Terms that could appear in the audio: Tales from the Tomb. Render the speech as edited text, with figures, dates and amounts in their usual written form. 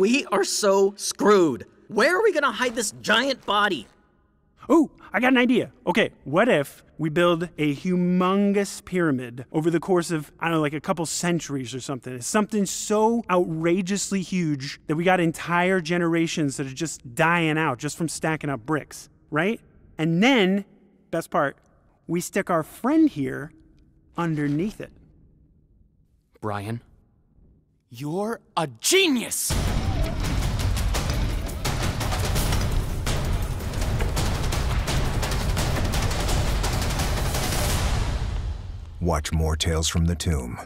We are so screwed. Where are we gonna hide this giant body? Oh, I got an idea. Okay, what if we build a humongous pyramid over the course of, I don't know, like a couple centuries or something? It's something so outrageously huge that we got entire generations that are just dying out just from stacking up bricks, right? And then, best part, we stick our friend here underneath it. Brian, you're a genius! Watch more Tales from the Tomb.